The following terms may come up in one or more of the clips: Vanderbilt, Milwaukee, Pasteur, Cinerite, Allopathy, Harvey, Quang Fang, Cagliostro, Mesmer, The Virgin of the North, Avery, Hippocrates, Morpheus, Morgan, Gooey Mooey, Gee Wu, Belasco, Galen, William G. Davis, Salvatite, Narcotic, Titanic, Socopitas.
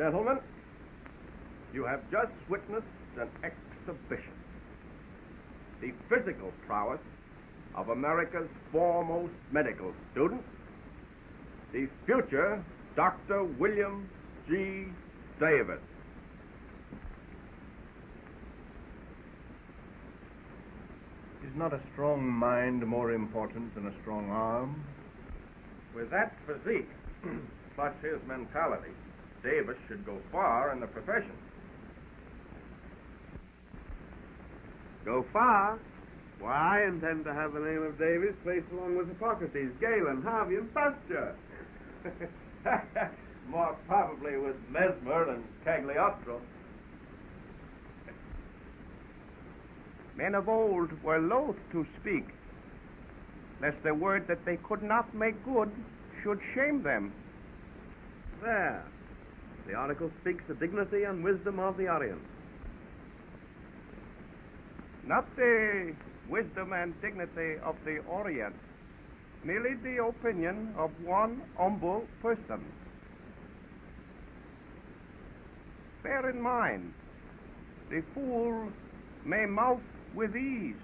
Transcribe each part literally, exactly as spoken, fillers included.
Gentlemen, you have just witnessed an exhibition. The physical prowess of America's foremost medical student, the future Doctor William G. Davis. Is not a strong mind more important than a strong arm? With that physique, plus his mentality, Davis should go far in the profession. Go far? Why, I intend to have the name of Davis placed along with Hippocrates, Galen, Harvey, and Pasteur. More probably with Mesmer and Cagliostro. Men of old were loath to speak, lest the word that they could not make good should shame them. There. The article speaks the dignity and wisdom of the Orient. Not the wisdom and dignity of the Orient, merely the opinion of one humble person. Bear in mind, the fool may mouth with ease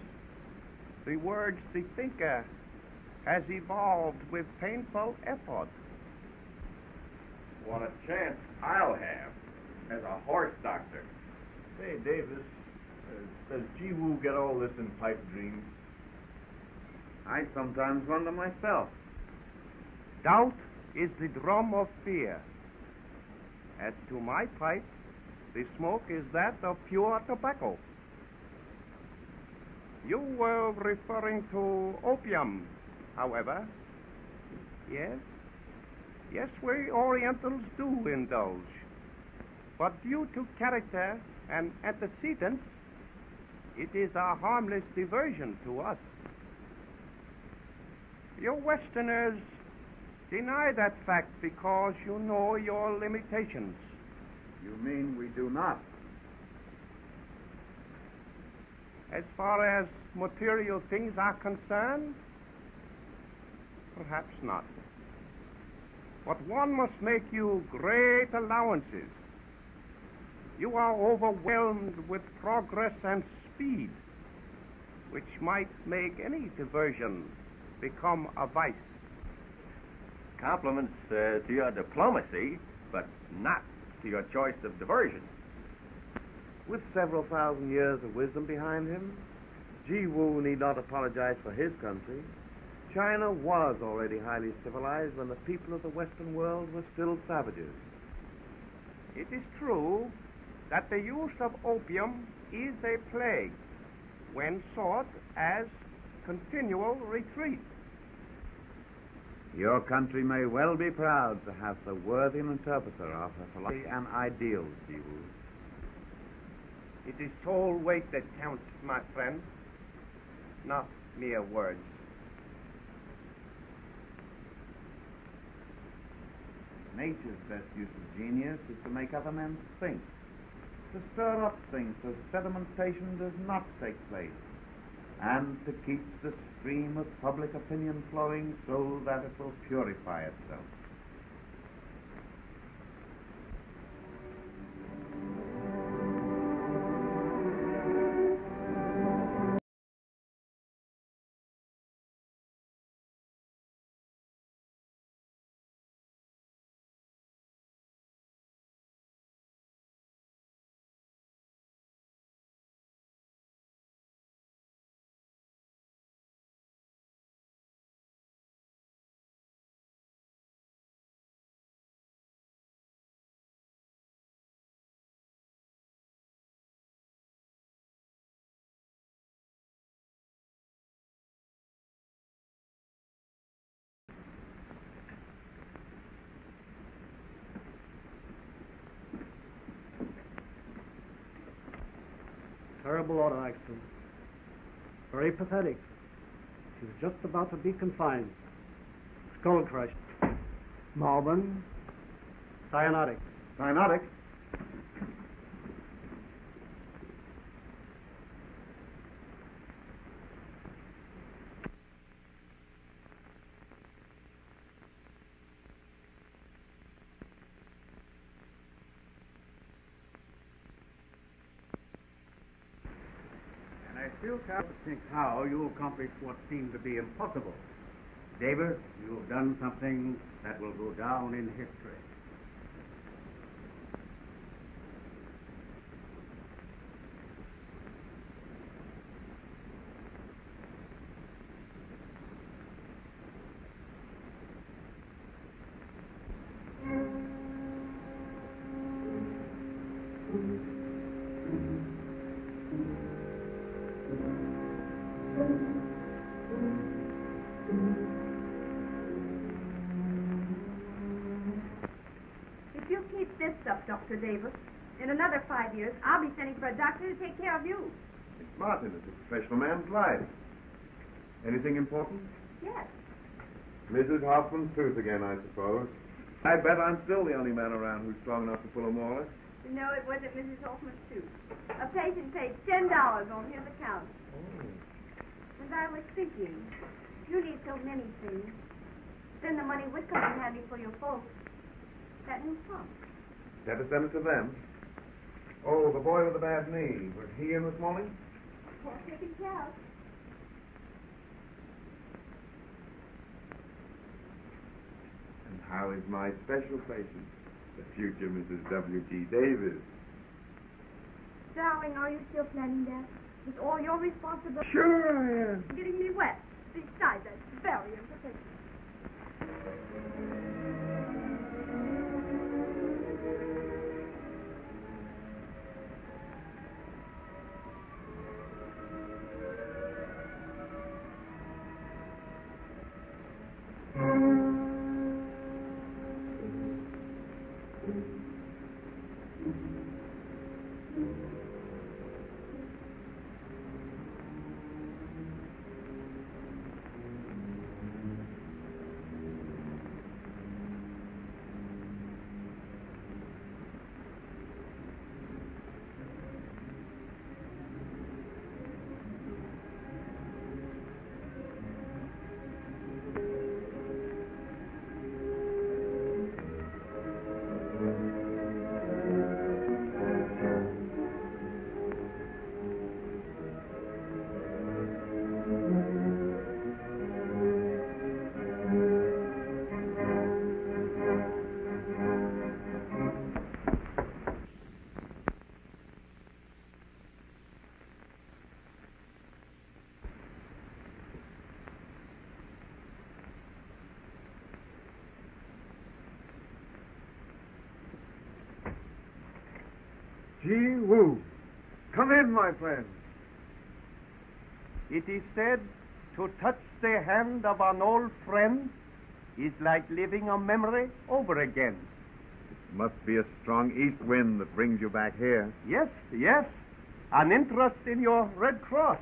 the words the thinker has evolved with painful effort. What a chance I'll have as a horse doctor. Say, Davis, uh, does Gee Wu get all this in pipe dreams? I sometimes wonder myself. Doubt is the drum of fear. As to my pipe, the smoke is that of pure tobacco. You were referring to opium, however. Yes? Yes, we Orientals do indulge. But due to character and antecedents, it is a harmless diversion to us. You Westerners deny that fact because you know your limitations. You mean we do not? As far as material things are concerned, perhaps not. But one must make you great allowances. You are overwhelmed with progress and speed, which might make any diversion become a vice. Compliments uh, to your diplomacy, but not to your choice of diversion. With several thousand years of wisdom behind him, Gee Wu need not apologize for his country. China was already highly civilized when the people of the Western world were still savages. It is true that the use of opium is a plague when sought as continual retreat. Your country may well be proud to have so worthy an interpreter of her philosophy and ideals, Gee Wu. It is soul weight that counts, my friend, not mere words. Nature's best use of genius is to make other men think, to stir up things so sedimentation does not take place, and to keep the stream of public opinion flowing so that it will purify itself. Terrible auto accident. Very pathetic. She was just about to be confined. Skull crushed. Morgan. Cyanotic. Cyanotic? I still can't think how you accomplished what seemed to be impossible. Davis, you've done something that will go down in history. Doctor Davis, in another five years, I'll be sending for a doctor to take care of you. Miss Martin, it's a professional man's life. Anything important? Yes. Missus Hoffman's tooth again, I suppose. I bet I'm still the only man around who's strong enough to pull a molar. No, it wasn't Missus Hoffman's tooth. A patient paid ten dollars on his account. Oh. And I was thinking, you need so many things. Then the money would come in handy for your folks. That new pump. Had to send it to them. Oh, the boy with the bad knee. Was he in this morning? Well, take it out. And how is my special patient, the future Missus W G Davis? Darling, are you still planning that? With all your responsibility? Sure I am. You're getting me wet. Besides, that's very impressive. Gee Wu, come in, my friend. It is said to touch the hand of an old friend is like living a memory over again. It must be a strong east wind that brings you back here. Yes, yes. An interest in your Red Cross.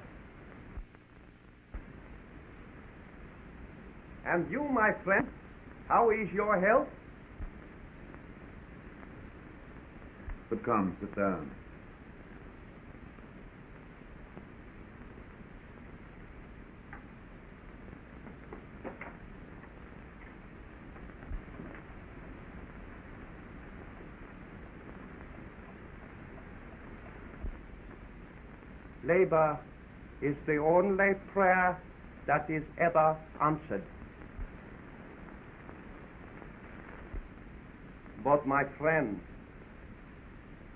And you, my friend, how is your health? But come, sit down. Labor is the only prayer that is ever answered. But my friend,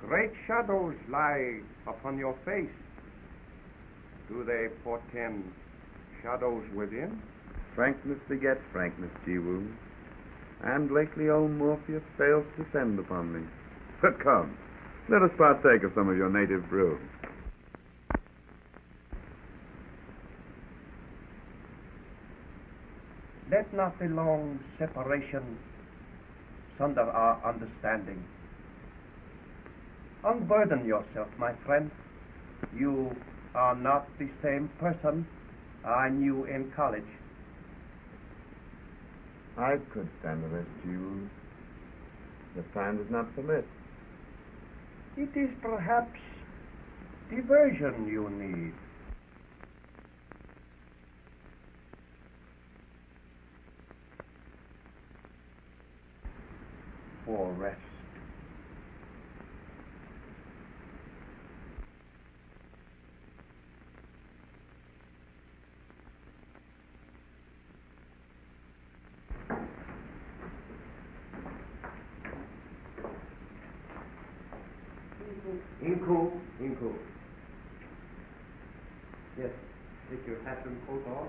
great shadows lie upon your face. Do they portend shadows within? Frankness begets frankness, Gee Wu. And lately old Morpheus fails to descend upon me. But come, let us partake of some of your native brew. Let not the long separation sunder our understanding. Unburden yourself, my friend. You are not the same person I knew in college. I could stand the rest, you. The time does not permit. It is perhaps diversion you need. For rest. improve, improve. Yes, take your hat and coat off.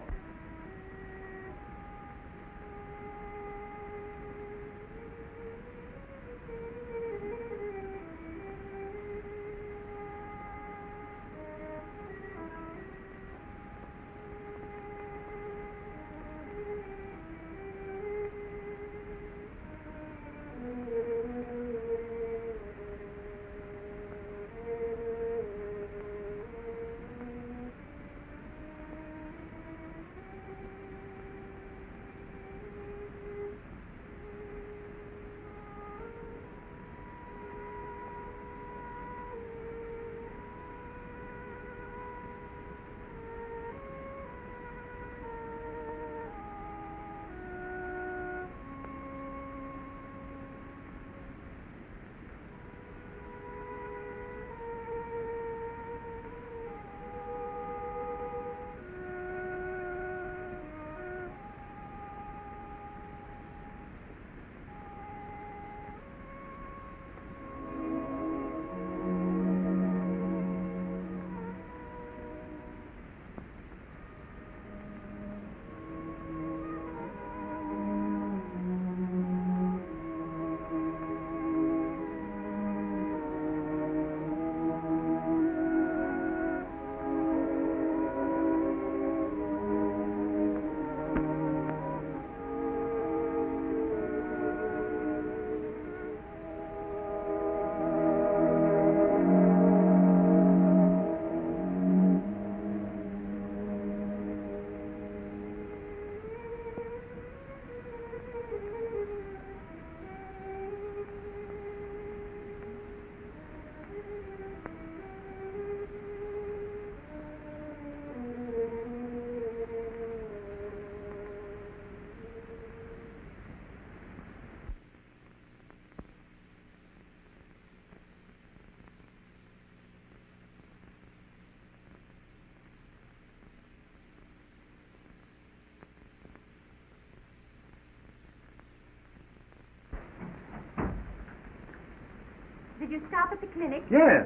Did you stop at the clinic? Yes.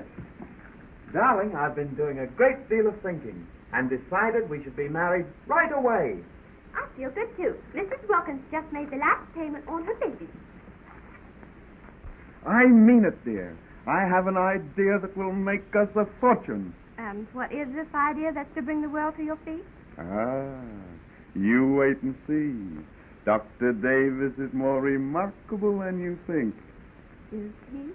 Darling, I've been doing a great deal of thinking and decided we should be married right away. I feel good, too. Missus Wilkins just made the last payment on her baby. I mean it, dear. I have an idea that will make us a fortune. And what is this idea that's to bring the world to your feet? Ah, you wait and see. Doctor Davis is more remarkable than you think. Is he?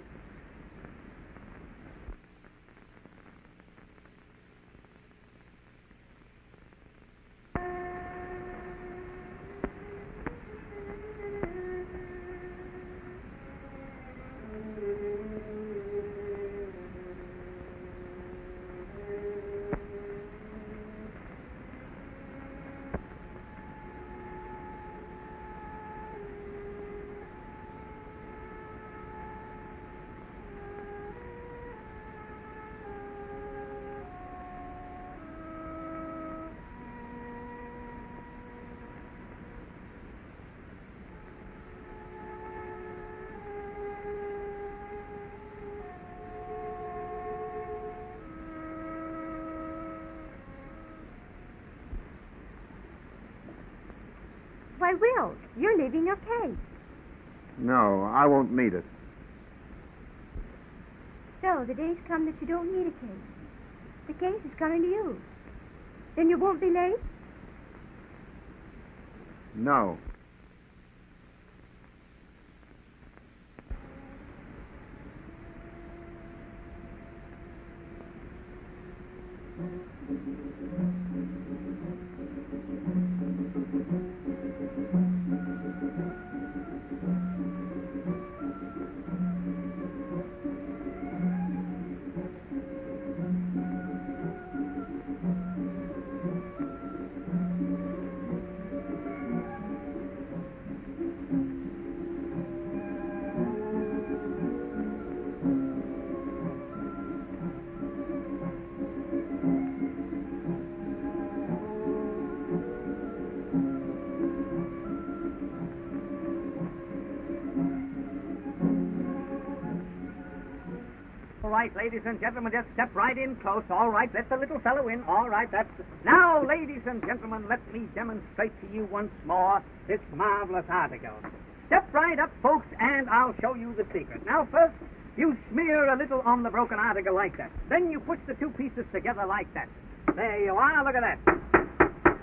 Why, Will, you're leaving your cake. No, I won't need it. So, the day's come that you don't need a cake. The cake is coming to you. Then you won't be late? No. All right, ladies and gentlemen, just step right in close. All right, let the little fellow in. All right, that's... Now, ladies and gentlemen, let me demonstrate to you once more this marvelous article. Step right up, folks, and I'll show you the secret. Now, first, you smear a little on the broken article like that. Then you push the two pieces together like that. There you are, look at that.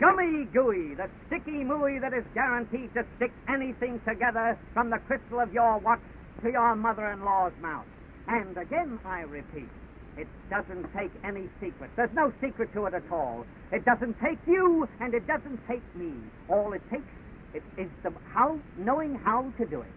Gummy gooey, the sticky mooey that is guaranteed to stick anything together from the crystal of your watch to your mother-in-law's mouth. And again, I repeat, it doesn't take any secret. There's no secret to it at all. It doesn't take you, and it doesn't take me. All it takes it is the how, knowing how to do it.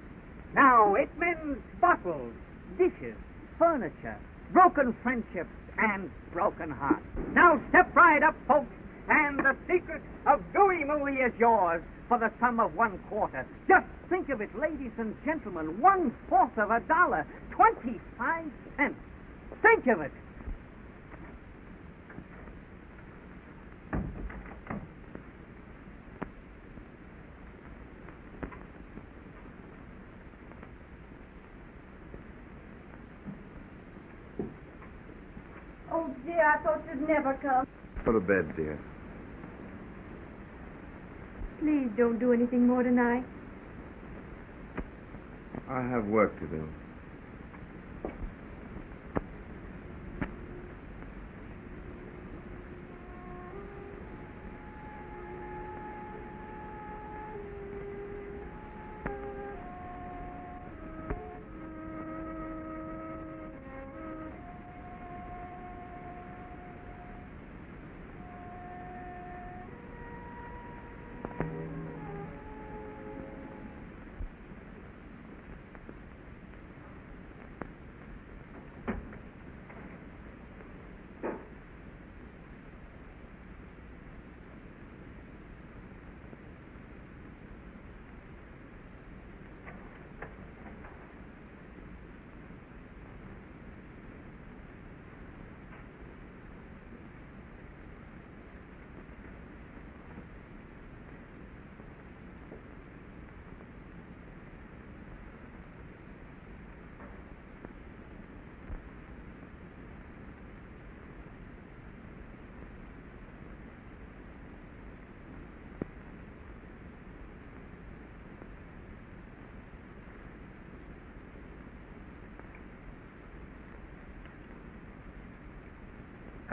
Now, it means bottles, dishes, furniture, broken friendships, and broken hearts. Now, step right up, folks, and the secret of Gooey Mooey is yours for the sum of one quarter. Just think of it, ladies and gentlemen, one-fourth of a dollar, twenty-five cents. Think of it. Oh, dear, I thought you'd never come. Go to bed, dear. Please don't do anything more tonight. I have work to do.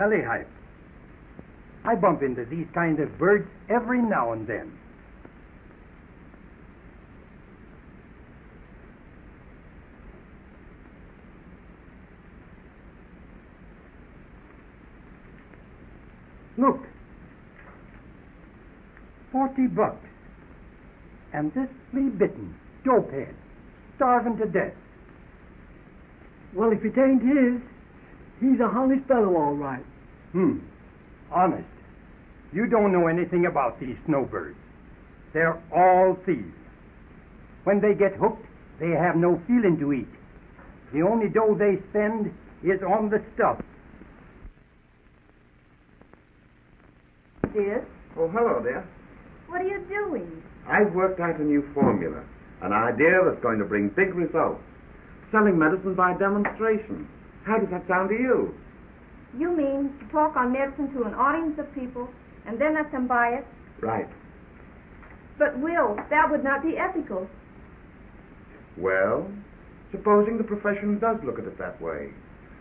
Alley hype. I bump into these kind of birds every now and then. Look. Forty bucks. And this flea-bitten, dopehead, starving to death. Well, if it ain't his... He's a honest fellow, all right. Hmm. Honest. You don't know anything about these snowbirds. They're all thieves. When they get hooked, they have no feeling to eat. The only dough they spend is on the stuff. Dear? Oh, hello, dear. What are you doing? I've worked out a new formula, an idea that's going to bring big results. Selling medicine by demonstration. How does that sound to you? You mean to talk on medicine to an audience of people and then let them buy it? Right. But, Will, that would not be ethical. Well, supposing the profession does look at it that way.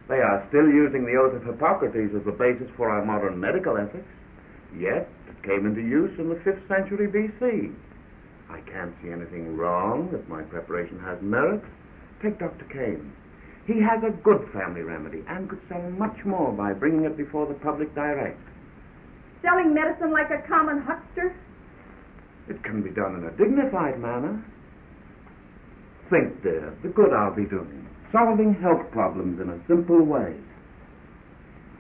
They are still using the oath of Hippocrates as the basis for our modern medical ethics. Yet, it came into use in the fifth century B C I can't see anything wrong if my preparation has merit. Take Doctor Kane. He has a good family remedy and could sell much more by bringing it before the public direct. Selling medicine like a common huckster? It can be done in a dignified manner. Think, dear, the good I'll be doing. Solving health problems in a simple way.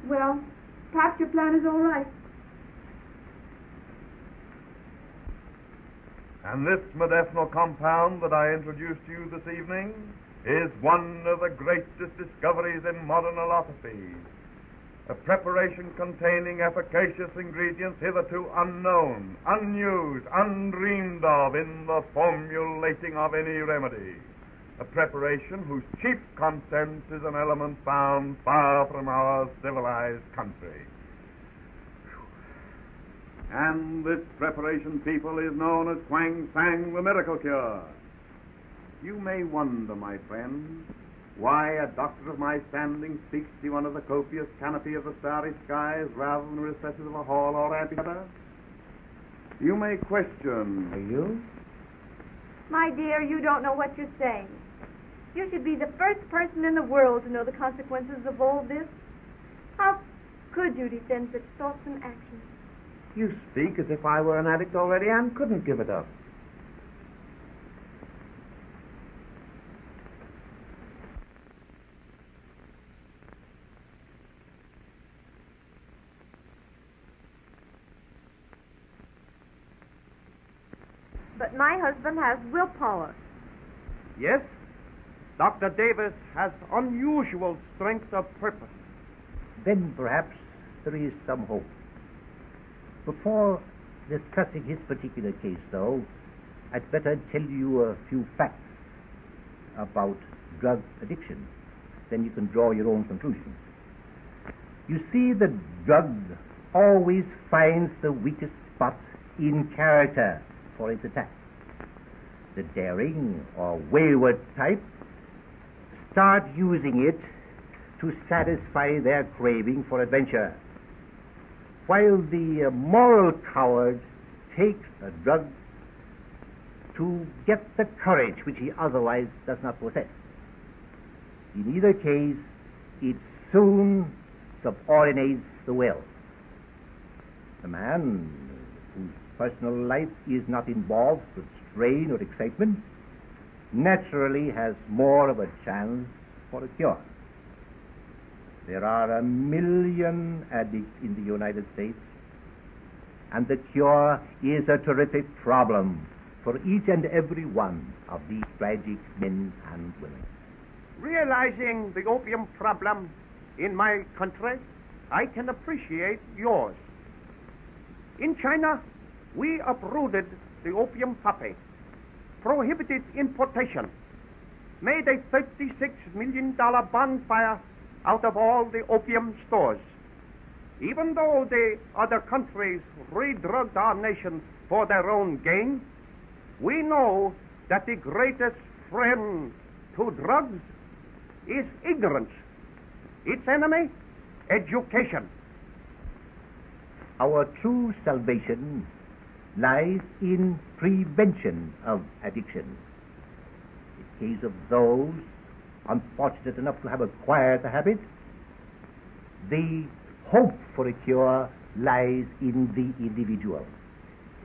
Well, perhaps your plan is all right. And this medicinal compound that I introduced to you this evening is one of the greatest discoveries in modern allopathy, a preparation containing efficacious ingredients hitherto unknown, unused, undreamed of in the formulating of any remedy, a preparation whose chief contents is an element found far from our civilized country. And this preparation, people, is known as Quang Fang, the miracle cure. You may wonder, my friend, why a doctor of my standing seeks you under the copious canopy of the starry skies rather than the recesses of a hall or amphitheater. You may question... Are you? My dear, you don't know what you're saying. You should be the first person in the world to know the consequences of all this. How could you defend such thoughts and actions? You speak as if I were an addict already and couldn't give it up. But my husband has willpower. Yes, Doctor Davis has unusual strength of purpose. Then perhaps there is some hope. Before discussing his particular case, though, I'd better tell you a few facts about drug addiction. Then you can draw your own conclusions. You see, the drug always finds the weakest spot in character for its attack. The daring or wayward type start using it to satisfy their craving for adventure, while the moral coward takes a drug to get the courage which he otherwise does not possess. In either case, it soon subordinates the will. The man whose personal life is not involved with strain or excitement naturally has more of a chance for a cure. There are a million addicts in the United States, and the cure is a terrific problem for each and every one of these tragic men and women. Realizing the opium problem in my country, I can appreciate yours. In China, we uprooted the opium poppy, prohibited importation, made a thirty-six million dollars bonfire out of all the opium stores. Even though the other countries re-drugged our nation for their own gain, we know that the greatest friend to drugs is ignorance. Its enemy, education. Our true salvation lies in prevention of addiction. In case of those unfortunate enough to have acquired the habit, the hope for a cure lies in the individual.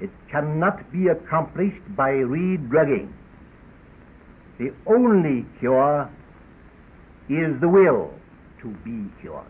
It cannot be accomplished by re-drugging. The only cure is the will to be cured.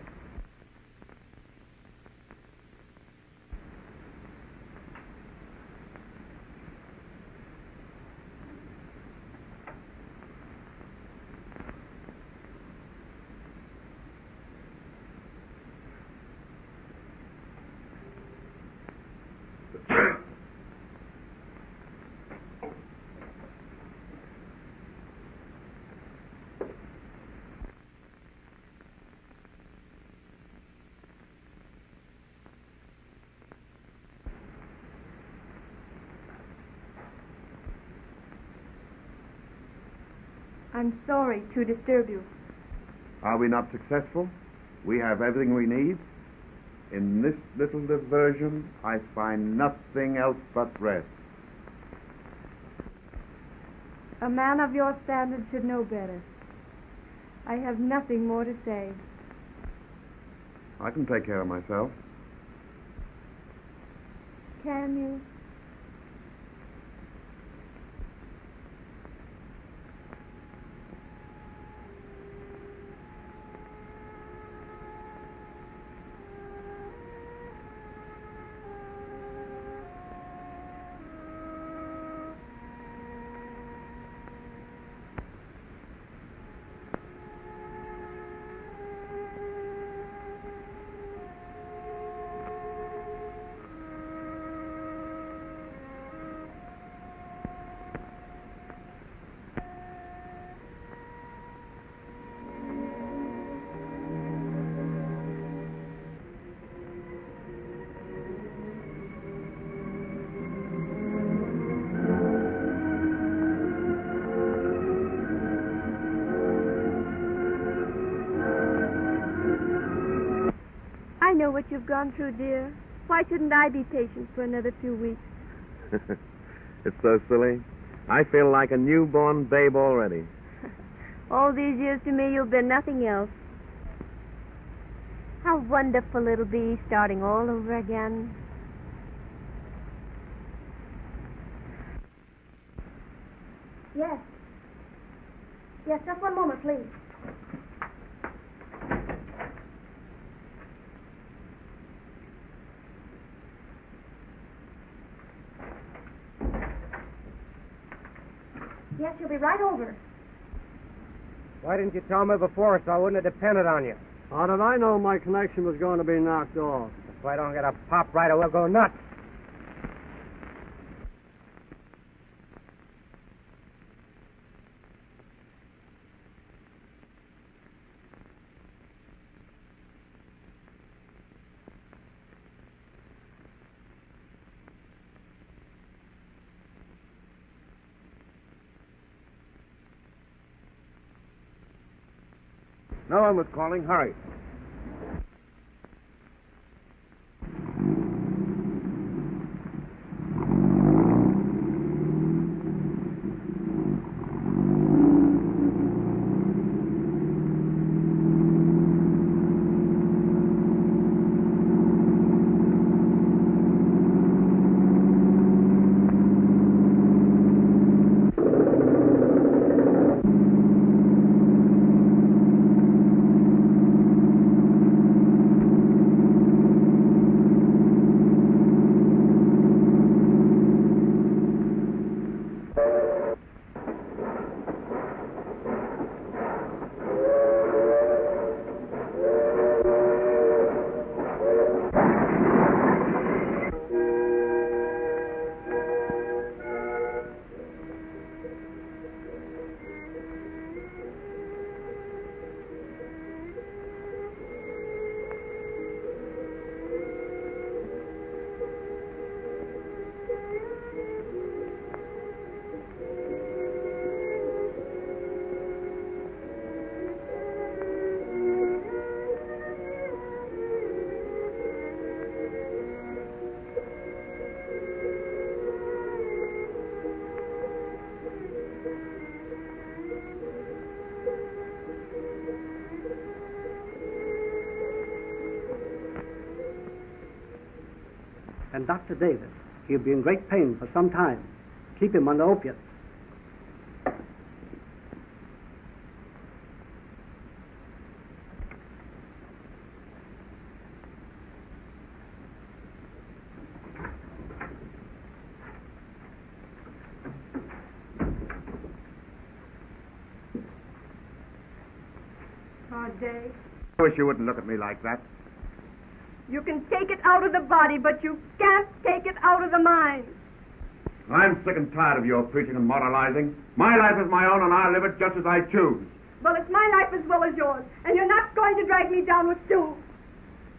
I'm sorry to disturb you. Are we not successful? We have everything we need. In this little diversion, I find nothing else but rest. A man of your standard should know better. I have nothing more to say. I can take care of myself. Can you? what you've gone through, dear. Why shouldn't I be patient for another few weeks? It's so silly. I feel like a newborn babe already. All these years to me, you've been nothing else. How wonderful it'll be starting all over again. Yes. Yes, just one moment, please. Yes, you'll be right over. Why didn't you tell me before so I wouldn't have depended on you? How did I know my connection was going to be knocked off? If I don't get a pop right, I will go nuts. No one was calling. Hurry. And Doctor Davis, he'll be in great pain for some time. Keep him on the opiates. Oh, Dave. I wish you wouldn't look at me like that. You can take it out of the body, but you can't take it out of the mind. I'm sick and tired of your preaching and moralizing. My life is my own, and I live it just as I choose. Well, it's my life as well as yours, and you're not going to drag me down with Sue.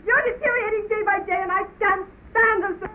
You're deteriorating day by day, and I can't stand this.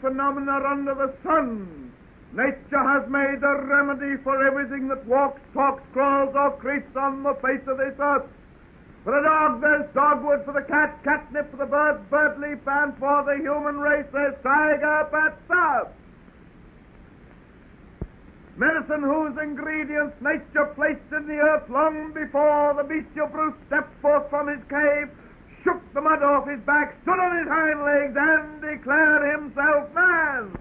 Phenomena under the sun. Nature has made a remedy for everything that walks, talks, crawls, or creeps on the face of this earth. For the dog, there's dogwood. For the cat, catnip. For the bird, bird leaf. And for the human race, there's tiger, Pasteur. medicine whose ingredients nature placed in the earth long before the bestial brute stepped forth from his cave, shook the mud off his back, stood on his hind legs, and declared himself man.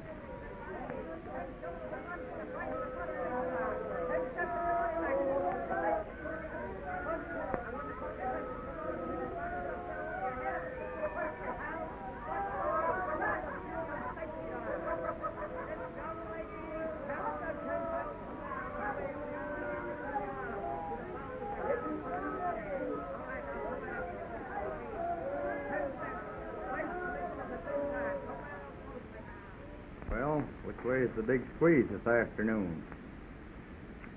Where's the big squeeze this afternoon?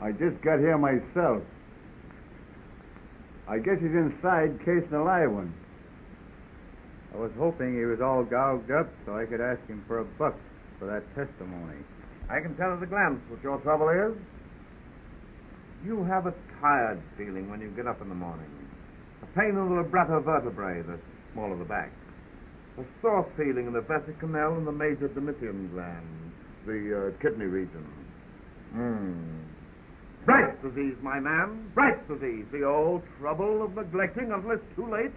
I just got here myself. I guess he's inside casing a live one. I was hoping he was all gouged up so I could ask him for a buck for that testimony. I can tell at a glance what your trouble is. You have a tired feeling when you get up in the morning. A pain in the labrator vertebrae, the small of the back. A sore feeling in the vesic canal and the major domitium gland. The uh, kidney region. Mm. Bright's disease, my man. Bright's disease. The old trouble of neglecting until it's too late.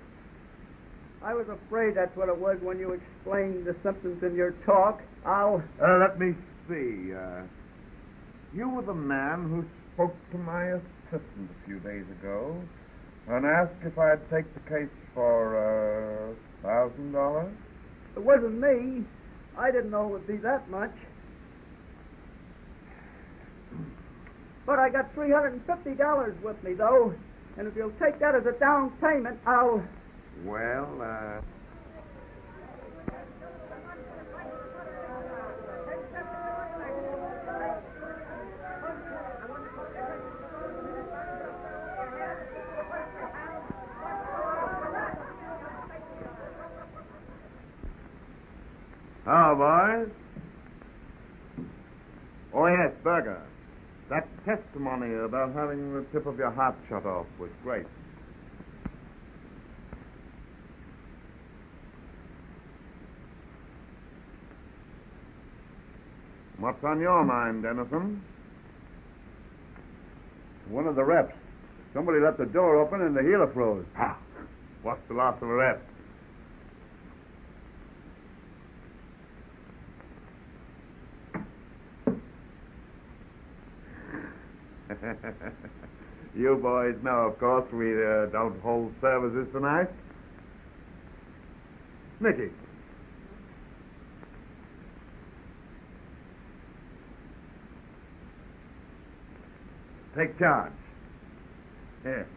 I was afraid that's what it was when you explained the symptoms in your talk. I'll... Uh, let me see. Uh, you were the man who spoke to my assistant a few days ago and asked if I'd take the case for uh, one thousand dollars. It wasn't me. I didn't know it would be that much. But I got three hundred fifty dollars with me, though. And if you'll take that as a down payment, I'll... Well, uh... How, boys? Oh, yes, Burger. That testimony about having the tip of your heart shut off was great. What's on your mind, Dennison? One of the reps. Somebody left the door open and the healer froze. Ha! What's the loss of a rep? You boys know, of course, we uh, don't hold services tonight. Nicky. Take charge. Here.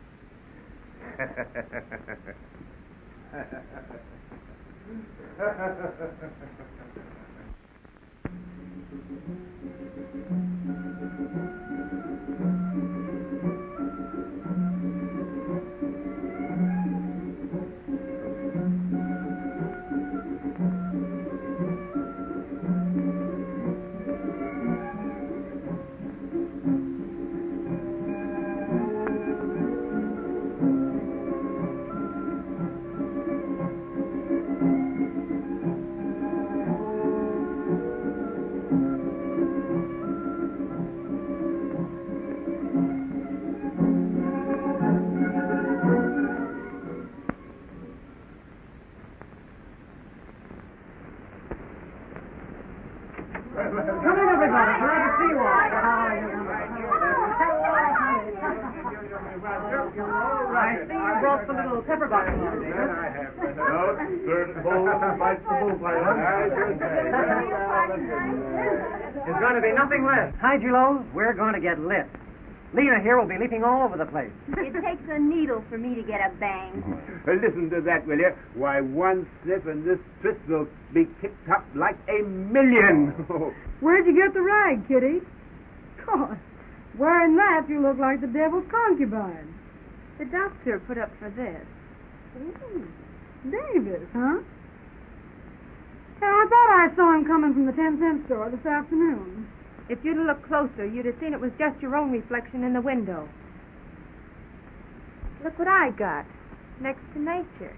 There's going to be nothing left. Hi, Julo. We're going to get lit. Lena here will be leaping all over the place. It takes a needle for me to get a bang. Listen to that, will you? Why, one slip and this twist will be kicked up like a million. Where'd you get the rag, Kitty? God, wearing that, you look like the devil's concubine. The doctor put up for this. Ooh, Davis, huh? I thought I saw him coming from the ten-cent store this afternoon. If you'd have looked closer, you'd have seen it was just your own reflection in the window. Look what I got. Next to nature.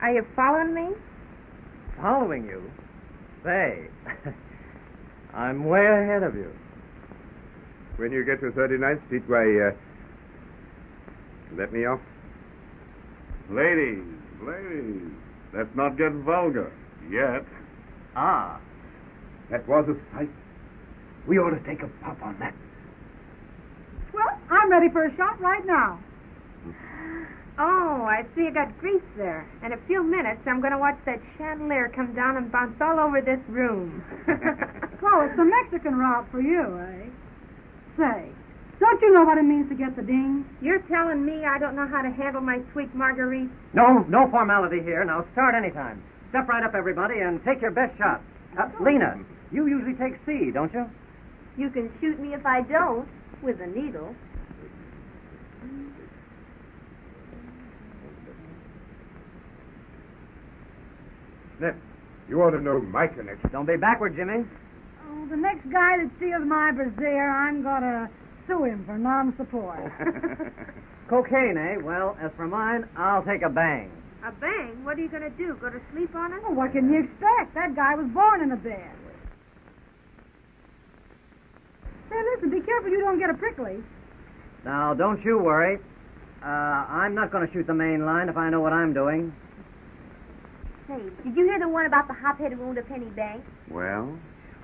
Are you following me? Following you? Say, I'm way ahead of you. When you get to thirty-ninth Street, why, uh, let me off? Ladies, ladies, let's not get vulgar yet. Ah, that was a sight. We ought to take a pop on that. Well, I'm ready for a shot right now. Oh, I see you got grease there. In a few minutes, I'm going to watch that chandelier come down and bounce all over this room. Well, it's the Mexican route for you, eh? Say, don't you know what it means to get the ding? You're telling me I don't know how to handle my sweet marguerite? No, no formality here. Now, start anytime. Step right up, everybody, and take your best shot. Uh, Lena, you usually take C, don't you? You can shoot me if I don't, with a needle. Snip, you ought to know my connection. Don't be backward, Jimmy. Oh, the next guy that steals my brassiere, I'm going to sue him for non-support. Cocaine, eh? Well, as for mine, I'll take a bang. A bang? What are you going to do, go to sleep on it? Well, what can you expect? That guy was born in a bed. Hey, listen, be careful you don't get a prickly. Now, don't you worry. Uh, I'm not going to shoot the main line if I know what I'm doing. Hey, did you hear the one about the hop-headed wound of Penny Bank? Well?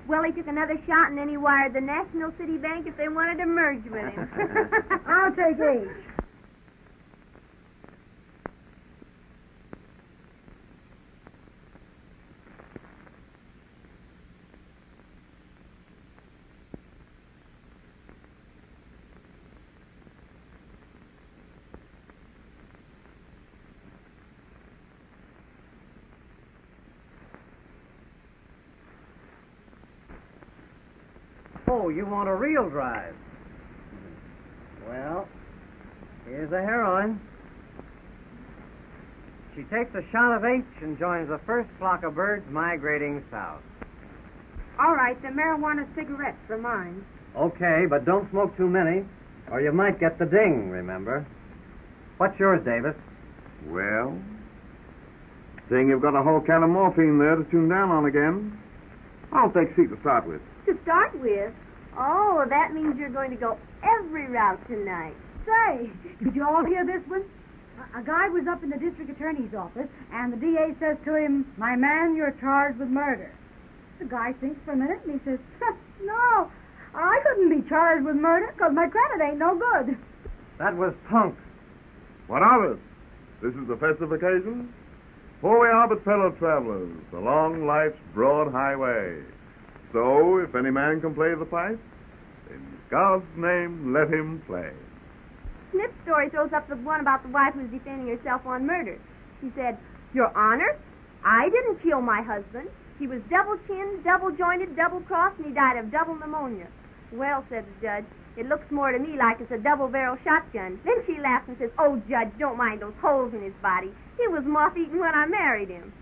Well, he took another shot and then he wired the National City Bank if they wanted to merge with him. I'll take H. Oh, you want a real drive. Well, here's the heroine. She takes a shot of H and joins the first flock of birds migrating south. All right, the marijuana cigarettes for mine. Okay, but don't smoke too many, or you might get the ding, remember. What's yours, Davis? Well, seeing you've got a whole can of morphine there to tune down on again, I'll take C to start with. To start with? Oh, that means you're going to go every route tonight. Say, did you all hear this one? A, a guy was up in the district attorney's office, and the D A says to him, "My man, you're charged with murder." The guy thinks for a minute, and he says, "No, I couldn't be charged with murder, because my credit ain't no good." That was punk. What of it? This is the festive occasion. For we are but fellow travelers, along life's broad highway. So, if any man can play the pipe, in God's name, let him play. Snip's story throws up the one about the wife who's defending herself on murder. She said, "Your Honor, I didn't kill my husband. He was double-chinned, double-jointed, double-crossed, and he died of double pneumonia." "Well," said the judge, "it looks more to me like it's a double-barrel shotgun." Then she laughs and says, "Oh, Judge, don't mind those holes in his body. He was moth-eaten when I married him."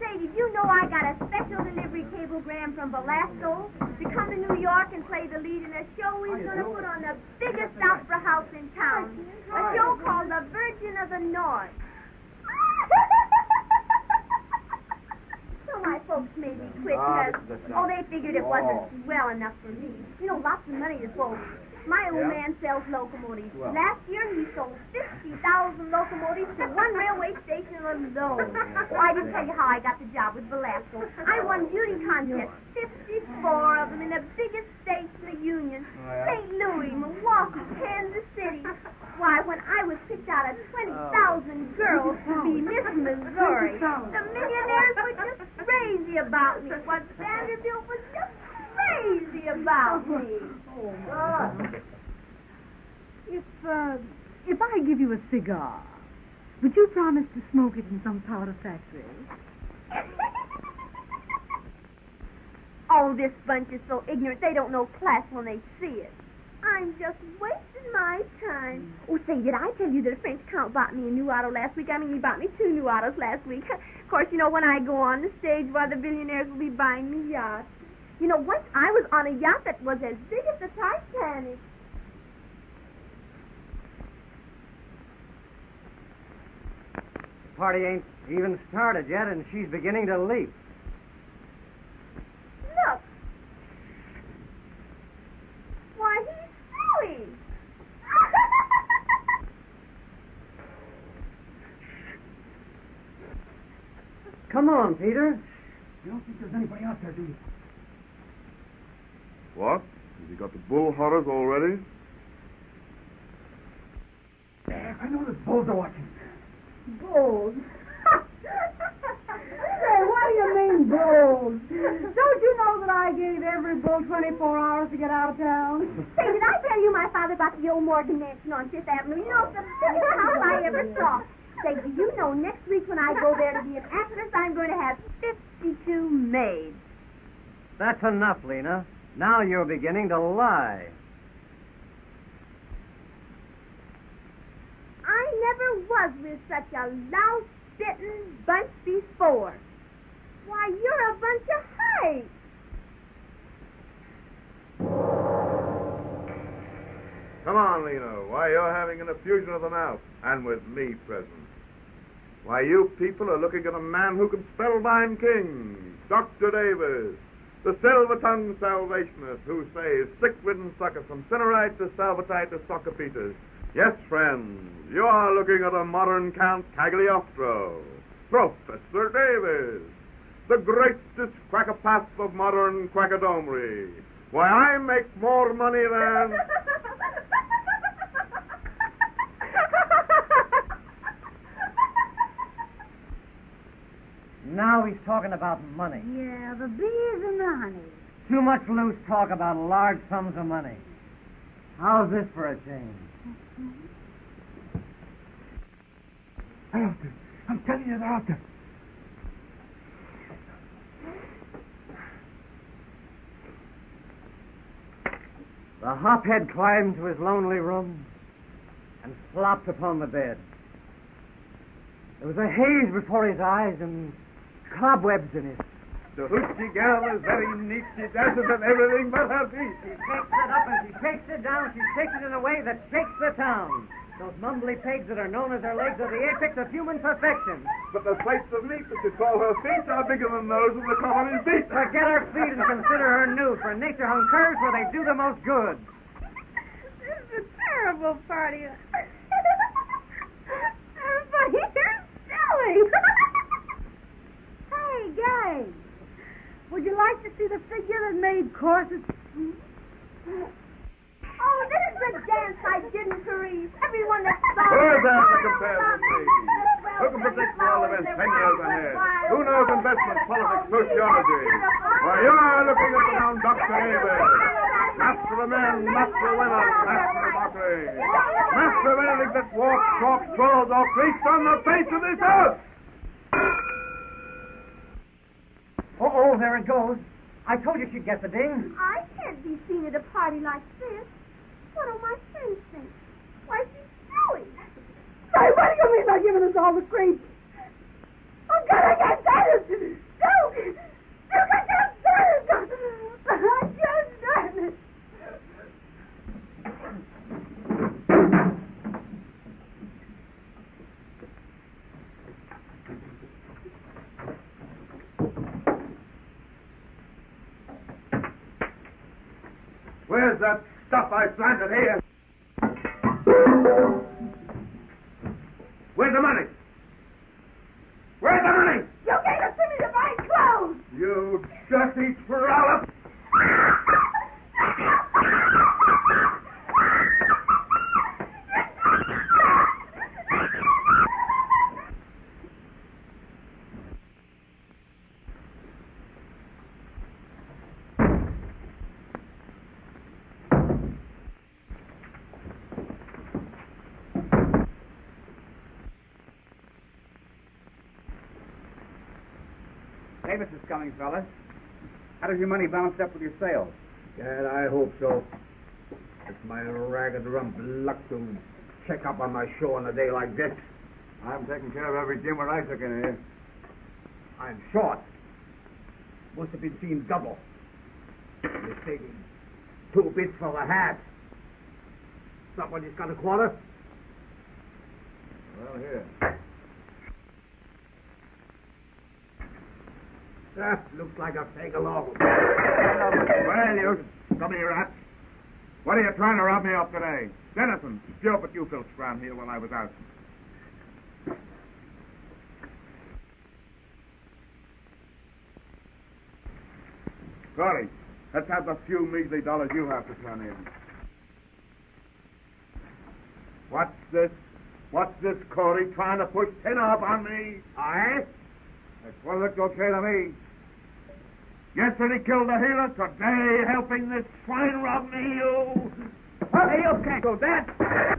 Say, did you know I got a special delivery cablegram from Belasco to come to New York and play the lead in a show he's going to put on the biggest opera house in town? A show called The Virgin of the North. So my folks made me quit because, oh, they figured it wasn't well enough for me. You know, lots of money is owed. My old man sells locomotives. Well, last year, he sold fifty thousand locomotives to one railway station alone. Well, I didn't tell you how I got the job with Belasco. I won beauty contests, fifty-four of them in the biggest states in the Union. Saint Louis, Milwaukee, Kansas City. Why, when I was picked out of twenty thousand girls to be Miss Missouri, the millionaires were just crazy about me. What Vanderbilt was just crazy about me. Oh, God. If, uh, if I give you a cigar, would you promise to smoke it in some powder factory? Oh, this bunch is so ignorant. They don't know class when they see it. I'm just wasting my time. Mm. Oh, say, did I tell you that a French count bought me a new auto last week? I mean, he bought me two new autos last week. Of course, you know, when I go on the stage, why, the billionaires will be buying me yachts. You know, once I was on a yacht that was as big as the Titanic. party ain't even started yet, and she's beginning to leap. Look! Why, he's silly! Come on, Peter. You don't think there's anybody out there, do you? What? Has he got the bull horrors already? Yeah, I know the bulls are watching. Bulls? Say, what do you mean, bulls? Don't you know that I gave every bull twenty-four hours to get out of town? Say, did I tell you my father bought the old Morgan mansion on Fifth Avenue? You know, it's the biggest house I ever saw. Say, do you know next week when I go there to be an actress, I'm going to have fifty-two maids. That's enough, Lena. Now you're beginning to lie. I never was with such a louse-bitten bunch before. Why, you're a bunch of hikes. Come on, Lena. Why, you're having an effusion of the mouth. And with me present. Why, you people are looking at a man who can spell dime king, Doctor Davis, the silver-tongued salvationist who saves sick-ridden suckers from Cinerite to Salvatite to Socopitas. Yes, friends, you are looking at a modern Count Cagliostro, Professor Davis, the greatest quackapath of modern quackadomery. Why, I make more money than... Now he's talking about money. Yeah, the bees and the honey. Too much loose talk about large sums of money. How's this for a change? They're out there. I'm telling you, they're out there. The hophead climbed to his lonely room and flopped upon the bed. There was a haze before his eyes and cobwebs in it. The hoochie gal is very neat. She dances on everything but her feet. She takes it up and she takes it down. She takes it in a way that shakes the town. Those mumbly pigs that are known as her legs are the apex of human perfection. But the plates of meat that you call her feet are bigger than those of the commonest beast. Forget her feet and consider her new, for nature hung curves where they do the most good. This is a terrible party. Everybody is silly. Hey, gang. Would you like to see the figure that made corsets? Oh, this is the dance I did in Paris. Everyone that saw it. Who is that to compare with me? Who can predict the elements ten years ahead? Who knows investment, politics, sociology? Why, you are looking at the town, Doctor Avery. Master of men, master of women, master of mockery. Master of anything that walks, talks, crawls, or creeps on the face of this earth. Uh-oh, there it goes. I told you she'd get the ding. I can't be seen at a party like this. What do my friends think? Why, she's silly. Say, what do you mean by giving us all the grapes? Oh, God, I got that. No, you got that. I just done it. Where's that stuff I planted here? Where's the money? Where's the money? You gave it to me to buy clothes! You dirty trollop! Davis is coming, fellas. How does your money bounce up with your sales? God, I hope so. It's my ragged rump luck to check up on my show on a day like this. I'm taking care of every gimmer I took in here. I'm short. Must have been seen double. You're taking two bits for the half. Somebody's got a quarter? Well, here. That looks like a fake-along. Well, you scummy rats. What are you trying to rob me of today? Denison, Joe, but you filched around here while I was out. Corey, let's have the few measly dollars you have to turn in. What's this? What's this, Corey, trying to push ten up on me? Aye? That's what looks okay to me. Yesterday killed a healer, today helping this swine rob me, you. Hey, you can't go that.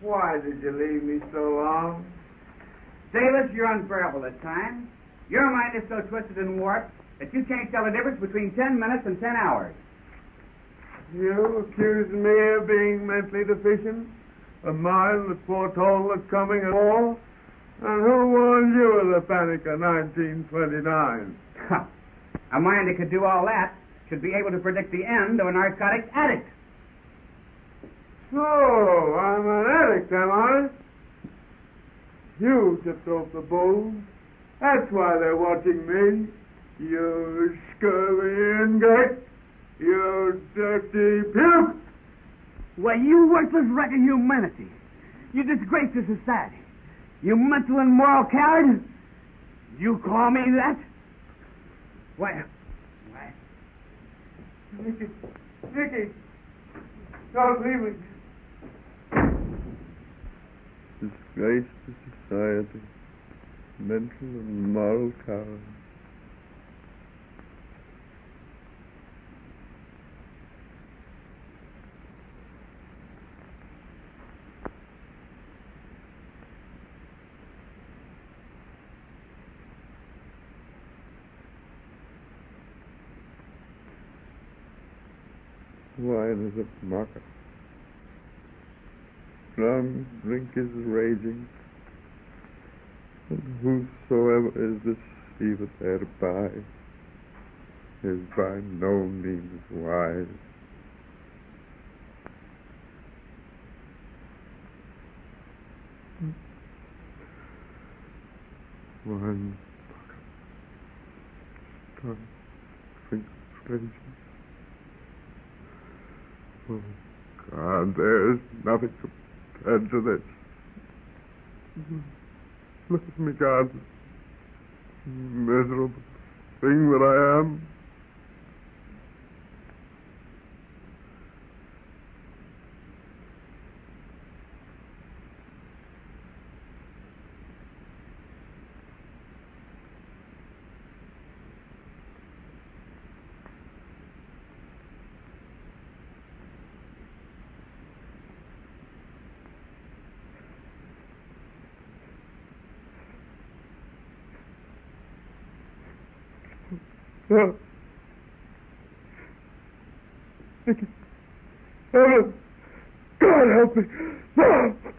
Why did you leave me so long? Davis, you're unbearable at times. Your mind is so twisted and warped that you can't tell the difference between ten minutes and ten hours. You accuse me of being mentally deficient? A mind that foretold the coming of war? And who warned you of the panic of nineteen twenty-nine? A mind that could do all that should be able to predict the end of a narcotic addict. So, I'm an addict, am I? You tipped off the booze. That's why they're watching me. You scurvy ingrate. You dirty puke. Well, you worthless wreck of humanity. You disgrace to society. You mental and moral coward. You call me that? Why? Why? Nicky. Nicky. Don't leave me. Disgrace to society. Mental and moral coward. Wine is a mocker. Drunk drink is raging, and whosoever is deceived thereby is by no means wise. Wine is a mocker. Drunk drink is raging. Oh, God, there's nothing compared to this. Look at me, God. Miserable thing that I am. No. Heaven, God help me. No.